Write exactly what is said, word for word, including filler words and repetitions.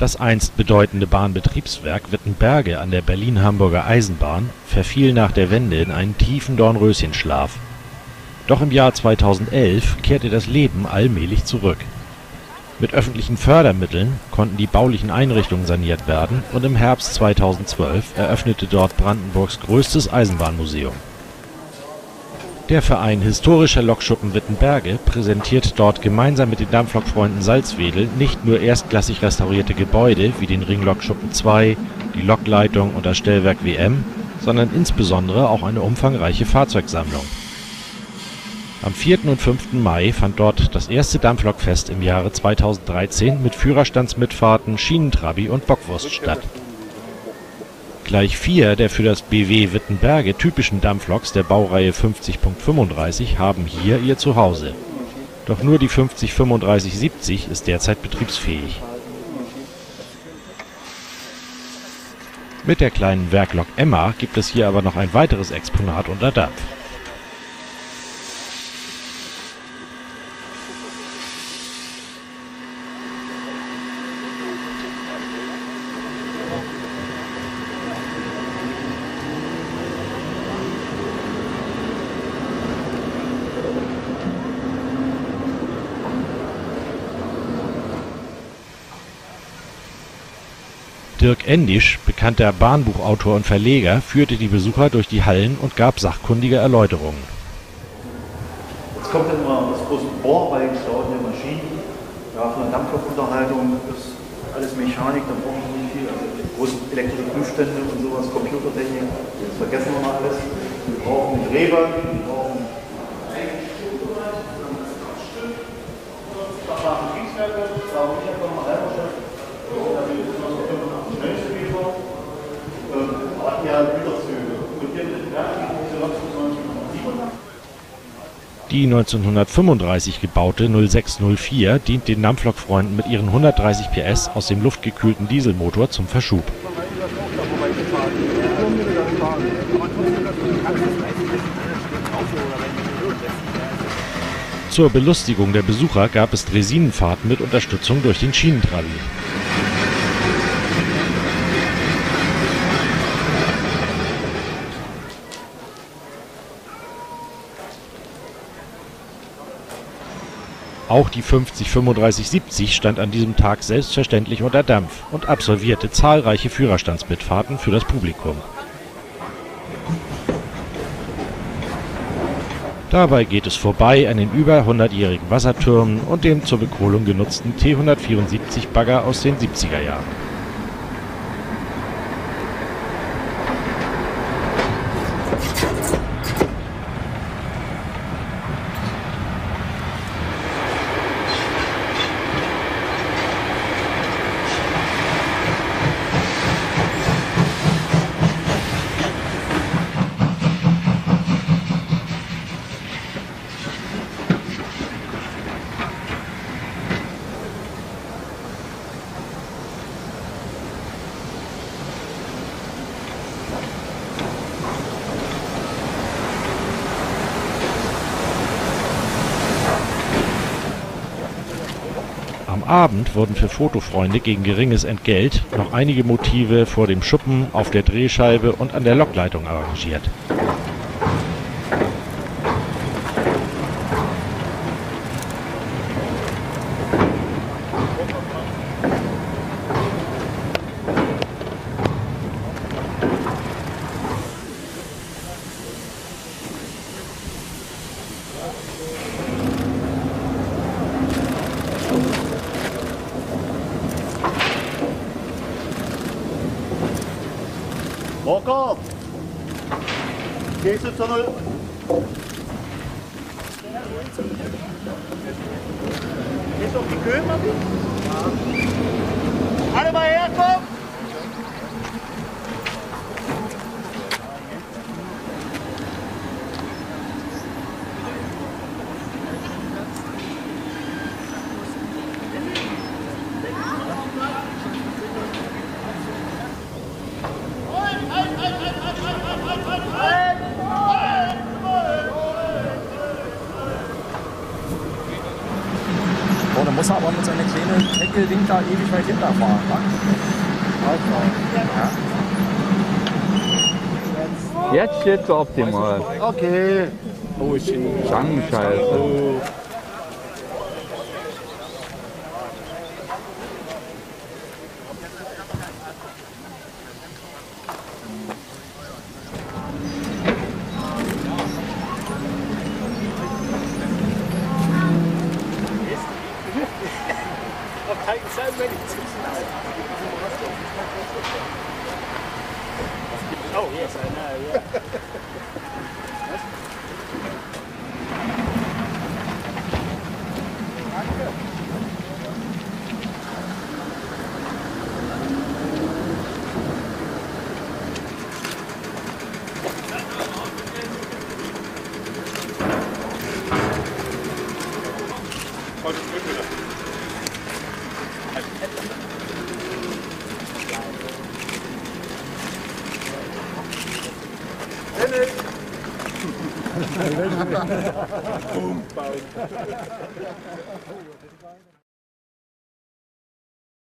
Das einst bedeutende Bahnbetriebswerk Wittenberge an der Berlin-Hamburger Eisenbahn verfiel nach der Wende in einen tiefen Dornröschenschlaf. Doch im Jahr zweitausendelf kehrte das Leben allmählich zurück. Mit öffentlichen Fördermitteln konnten die baulichen Einrichtungen saniert werden und im Herbst zweitausendzwölf eröffnete dort Brandenburgs größtes Eisenbahnmuseum. Der Verein Historischer Lokschuppen Wittenberge präsentiert dort gemeinsam mit den Dampflokfreunden Salzwedel nicht nur erstklassig restaurierte Gebäude wie den Ringlokschuppen zwei, die Lokleitung und das Stellwerk W M, sondern insbesondere auch eine umfangreiche Fahrzeugsammlung. Am vierten und fünften Mai fand dort das erste Dampflokfest im Jahre zweitausenddreizehn mit Führerstandsmitfahrten, Schienentrabi und Bockwurst statt. Gleich vier der für das B W Wittenberge typischen Dampfloks der Baureihe fünfzig fünfunddreißig haben hier ihr Zuhause. Doch nur die fünfzig fünfunddreißig siebzig ist derzeit betriebsfähig. Mit der kleinen Werklok Emma gibt es hier aber noch ein weiteres Exponat unter Dampf. Dirk Endisch, bekannter Bahnbuchautor und Verleger, führte die Besucher durch die Hallen und gab sachkundige Erläuterungen. Jetzt kommt dann immer das große Bohr bei den staunenden Maschinen. Ja, von der Dampflokunterhaltung ist alles Mechanik, da brauchen wir nicht viel. Also große elektrische Prüfstände und sowas, Computertechnik, das vergessen wir mal alles. Wir brauchen einen Drehband, wir brauchen die neunzehnhundertfünfunddreißig gebaute null sechs null vier dient den Dampflokfreunden mit ihren hundertdreißig P S aus dem luftgekühlten Dieselmotor zum Verschub. Zur Belustigung der Besucher gab es Dresinenfahrten mit Unterstützung durch den Schienentrabi. Auch die fünfzig fünfunddreißig siebzig stand an diesem Tag selbstverständlich unter Dampf und absolvierte zahlreiche Führerstandsmitfahrten für das Publikum. Dabei geht es vorbei an den über hundertjährigen Wassertürmen und dem zur Bekohlung genutzten T hundertvierundsiebzig Bagger aus den siebziger Jahren. Am Abend wurden für Fotofreunde gegen geringes Entgelt noch einige Motive vor dem Schuppen, auf der Drehscheibe und an der Lokleitung arrangiert. Rocker! Gehst du zur Null? Gehst du auf die Köhe, Papi? Ja. Alle mal herkommen! muss er aber mit so einer kleinen Heckelding da ewig weit hinterfahren. Ne? Ja. Jetzt steht so optimal. Okay. Oh, ich bin Scheiße. Oh. Boom, boom.